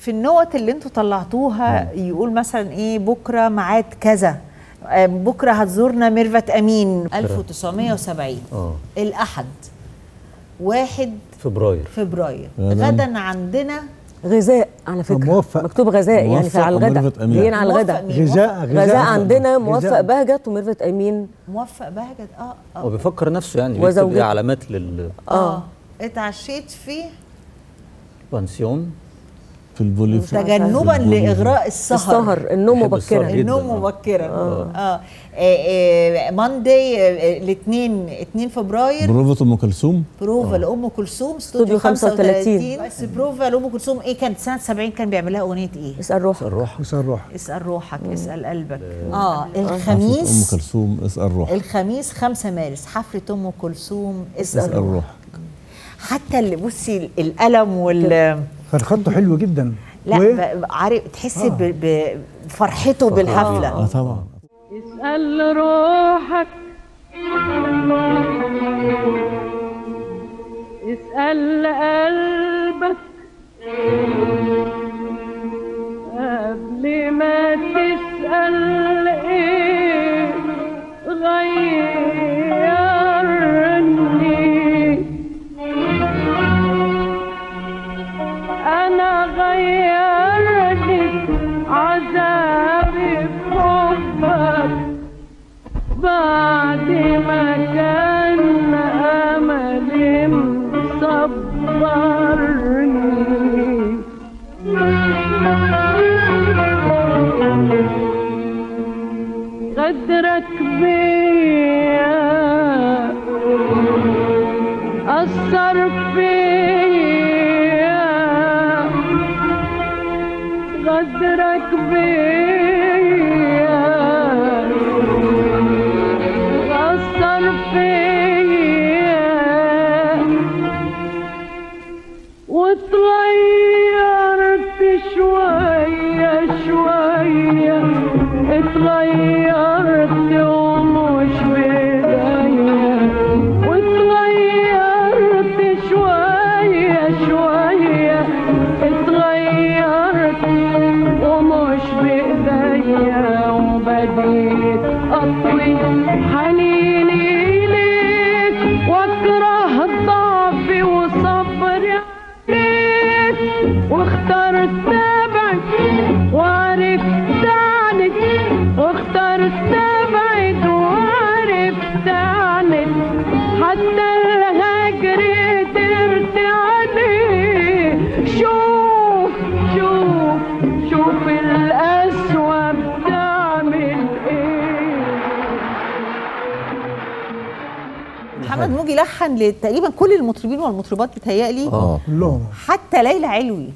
في النقط اللي انتوا طلعتوها يقول مثلا ايه بكره ميعاد كذا، بكره هتزورنا ميرفت امين 1970 الاحد 1 فبراير، غدا عندنا غذاء على فكره موفق. مكتوب غذاء يعني على الغدا، جايين على الغدا غذاء عندنا موفق بهجت وميرفت امين. موفق بهجت هو بيفكر نفسه يعني بيكتب ايه علامات لل اتعشيت فيه بانسيون في البوليفار تجنبا لاغراء السهر، النوم مبكرا ماندي الاثنين 2 فبراير بروفة ام كلثوم، بروفة لام كلثوم استوديو 35 بس بروفة لام كلثوم. ايه كانت سنه 70 كان بيعملها اغنيه ايه؟ اسال روحك اسال روحك اسال قلبك. الخميس ام كلثوم اسال روحك، الخميس 5 مارس حفله ام كلثوم اسال روحك. حتى اللي بصي القلم وال فالخط حلو جدا، لا عارف تحسي بفرحته بالحفله. طبعا اسأل روحك اسأل قلبك قبل ما تسأل ايه غيرني، انا غيرتك عذابي بحبك بعد ما كان املي مصبرني، غدرك بيا اثر فيا، غدرك بيا غصر فيا واتغيرت شوية شوية، اتغيرت ومش بداية، واتغيرت شوية شوية، اتغيرت ومش بداية، وبديت أطوي حنيني ليك واكره ضعفي وصبري عليك، واختار تبعك وعرفت عنك، واختار تبعك وعرفت عنك، حتى الهجر قدرت عليه. شوف شوف شوف القسوة بتعمل ايه. محمد موجي لحن لتقريبا كل المطربين والمطربات بتهيألي حتى ليلى علوي،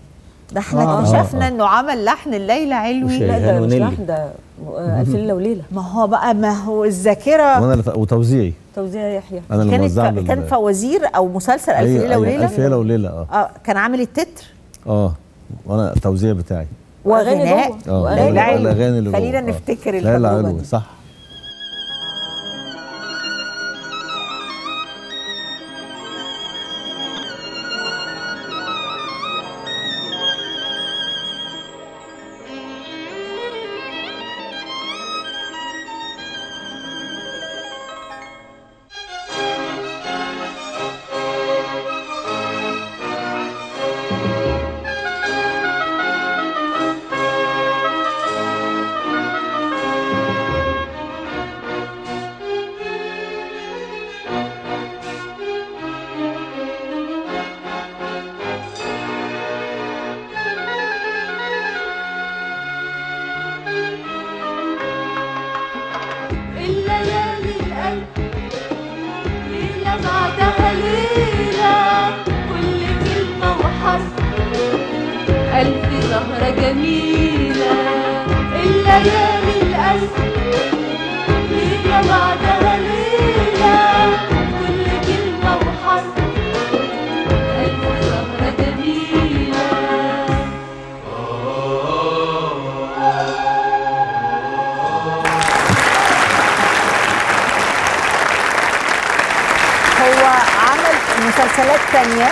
ده احنا اكتشفنا انه عمل لحن ليلى علوي. لا ده مش لحن، ده ألف ليلة وليلة. ما هو بقى ما هو الذاكرة وتوزيعي يحيى أنا اللي موزعها. كان فوازير أو مسلسل ألف ليلة وليلة، ألف ليلة وليلة كان عامل التتر وأنا التوزيع بتاعي وغناء الأغاني اللي خلينا نفتكر الحقوبة دي. صح مسلسلات تانية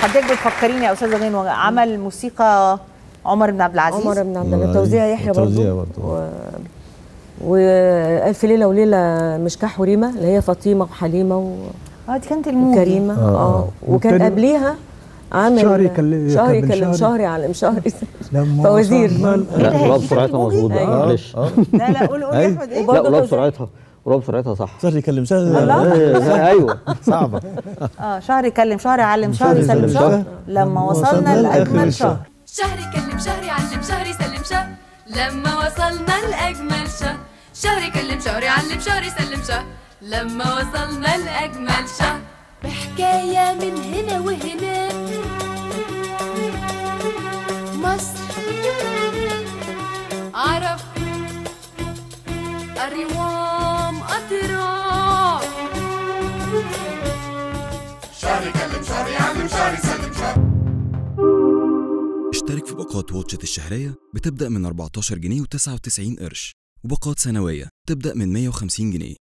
حضرتك بتفكريني يا استاذه غين، عمل موسيقى عمر بن عبد العزيز. عمر بن عبد العزيز توزيع يحيى برضه. وألف ليلة وليلة مشكاح وريمة اللي هي فاطمة وحليمة دي كانت الموجة وكريمة وكان قبليها عامل شهري على شهري فوازير. لا قولها بسرعتها مظبوط معلش. لا لا قول يا احمد ايه. لا قولها بسرعتها ورب سرعتها صح. شهر يكلم شهر. ايوه صعبه. شهر يكلم شهر يعلم شهر يسلم شهر لما وصلنا لاجمل شهر. شهر يكلم شهر يعلم شهر يسلم شهر لما وصلنا لاجمل شهر. شهر يكلم شهر يعلم شهر يسلم شهر لما وصلنا لاجمل شهر. بحكايه من هنا وهنا مصر عرب الروام أطراف. شهر يكلم شهر يعلم شهر يسلم شهر. اشترك في باقات واتشت الشهرية بتبدأ من 14 جنيه و99 قرش وباقات سنوية تبدأ من 150 جنيه.